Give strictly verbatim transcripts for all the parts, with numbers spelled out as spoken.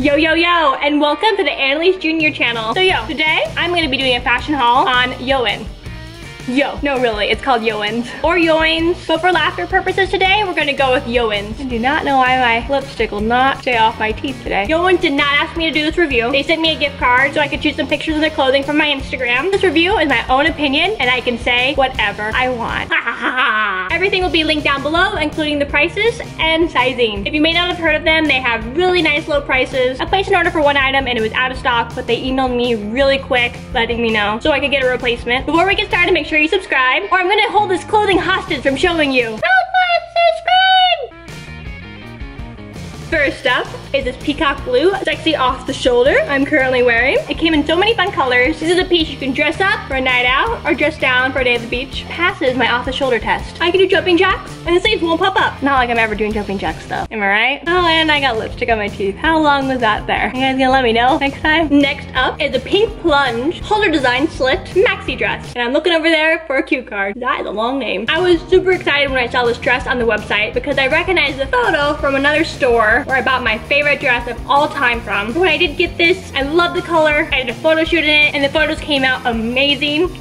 Yo, yo, yo, and welcome to the Annelise Junior channel. So yo, today I'm gonna be doing a fashion haul on Yoins. Yo, no really, it's called Yoins. Or Yoins, but for laughter purposes today, we're gonna go with Yoins. I do not know why my lipstick will not stay off my teeth today. Yoins did not ask me to do this review. They sent me a gift card so I could choose some pictures of their clothing from my Instagram. This review is my own opinion and I can say whatever I want. Everything will be linked down below, including the prices and sizing. If you may not have heard of them, they have really nice low prices. I placed an order for one item and it was out of stock, but they emailed me really quick, letting me know so I could get a replacement. Before we get started, make sure you subscribe, or I'm gonna hold this clothing hostage from showing you. Help us subscribe! First up is this peacock blue, sexy off the shoulder I'm currently wearing. It came in so many fun colors. This is a piece you can dress up for a night out or dress down for a day at the beach. Passes my off the shoulder test. I can do jumping jacks and the sleeves won't pop up. Not like I'm ever doing jumping jacks though. Am I right? Oh, and I got lipstick on my teeth. How long was that there? You guys gonna let me know next time? Next up is a pink plunge, holder design slit, maxi dress. And I'm looking over there for a cue card. That is a long name. I was super excited when I saw this dress on the website because I recognized the photo from another store where I bought my favorite favorite dress of all time from. When I did get this, I love the color. I did a photo shoot in it and the photos came out amazing.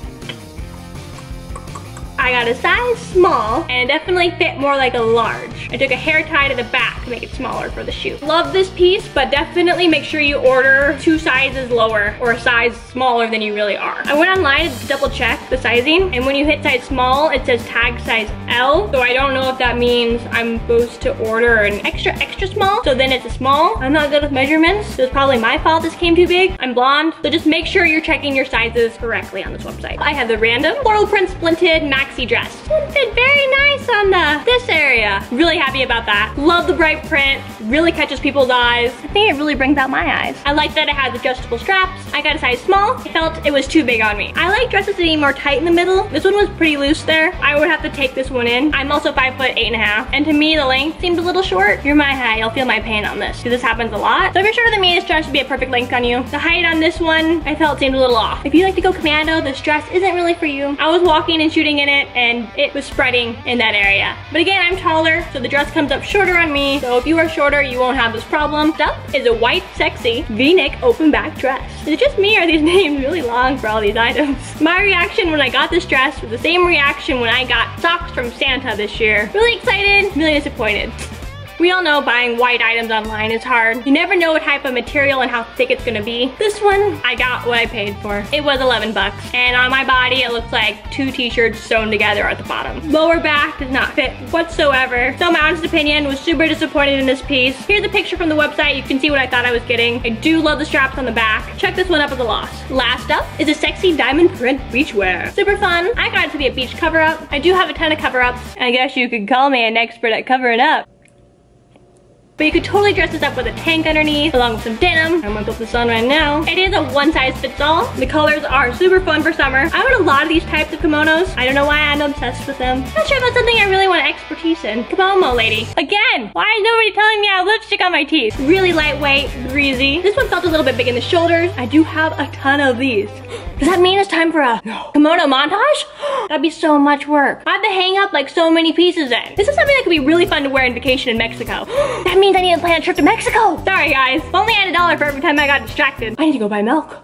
I got a size small and it definitely fit more like a large. I took a hair tie to the back to make it smaller for the shoot. Love this piece, but definitely make sure you order two sizes lower or a size smaller than you really are. I went online to double check the sizing, and when you hit size small, it says tag size L. So I don't know if that means I'm supposed to order an extra, extra small. So then it's a small. I'm not good with measurements. So it's probably my fault this came too big. I'm blonde. So just make sure you're checking your sizes correctly on this website. I have the random floral print splinted maxi dress. It fit very nice on the, this area. Really happy about that. Love the bright print. Really catches people's eyes. I think it really brings out my eyes. I like that it has adjustable straps. I got a size small. I felt it was too big on me. I like dresses being more tight in the middle. This one was pretty loose there. I would have to take this one in. I'm also five foot eight and a half, and to me the length seemed a little short. You're my height, you'll feel my pain on this, because this happens a lot. So if you're shorter than me, this dress should be a perfect length on you. The height on this one, I felt seemed a little off. If you like to go commando, this dress isn't really for you. I was walking and shooting in it, and it was spreading in that area. But again, I'm taller, so the dress comes up shorter on me. So if you are shorter, you won't have this problem. Next up is a white, sexy V-neck open back dress. Is it just me, or are these names really long for all these items? My reaction when I got this dress was the same reaction when I got socks from Santa this year. Really excited, really disappointed. We all know buying white items online is hard. You never know what type of material and how thick it's gonna be. This one, I got what I paid for. It was eleven bucks. And on my body, it looks like two t-shirts sewn together at the bottom. Lower back does not fit whatsoever. So my honest opinion, was super disappointed in this piece. Here's a picture from the website. You can see what I thought I was getting. I do love the straps on the back. Check this one up as a loss. Last up is a sexy diamond print beachwear. Super fun. I got it to be a beach cover-up. I do have a ton of cover-ups. I guess you could call me an expert at covering up. But you could totally dress this up with a tank underneath, along with some denim. I'm gonna put this on right now. It is a one size fits all. The colors are super fun for summer. I want a lot of these types of kimonos. I don't know why I'm obsessed with them. Not sure if that's something I really want expertise in. Kimono lady. Again, why is nobody telling me I have lipstick on my teeth? Really lightweight, breezy. This one felt a little bit big in the shoulders. I do have a ton of these. Does that mean it's time for a kimono montage? That'd be so much work. I have to hang up like so many pieces in. This is something that could be really fun to wear on vacation in Mexico. That means I need to plan a trip to Mexico. Sorry guys, if only I had a dollar for every time I got distracted. I need to go buy milk.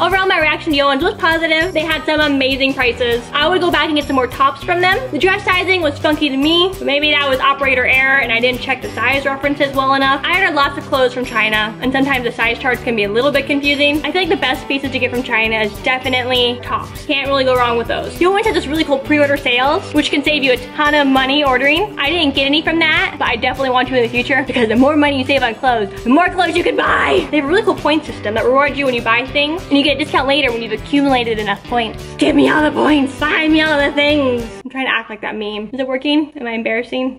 Overall, my reaction to Yoins was positive. They had some amazing prices. I would go back and get some more tops from them. The dress sizing was funky to me, but maybe that was operator error and I didn't check the size references well enough. I ordered lots of clothes from China, and sometimes the size charts can be a little bit confusing. I feel like the best pieces to get from China is definitely tops. Can't really go wrong with those. Yoins had this really cool pre-order sales, which can save you a ton of money ordering. I didn't get any from that, but I definitely want to in the future, because the more money you save on clothes, the more clothes you can buy. They have a really cool point system that rewards you when you buy things, and you get a discount later when you've accumulated enough points. Give me all the points, buy me all the things. I'm trying to act like that meme. Is it working? Am I embarrassing?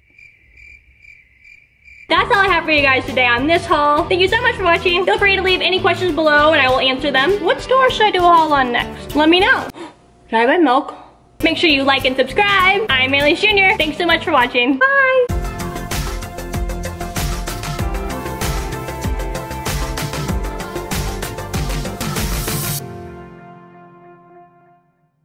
That's all I have for you guys today on this haul. Thank you so much for watching. Feel free to leave any questions below and I will answer them. What store should I do a haul on next? Let me know. Should I buy milk? Make sure you like and subscribe. I'm Annelise Junior Thanks so much for watching. Bye.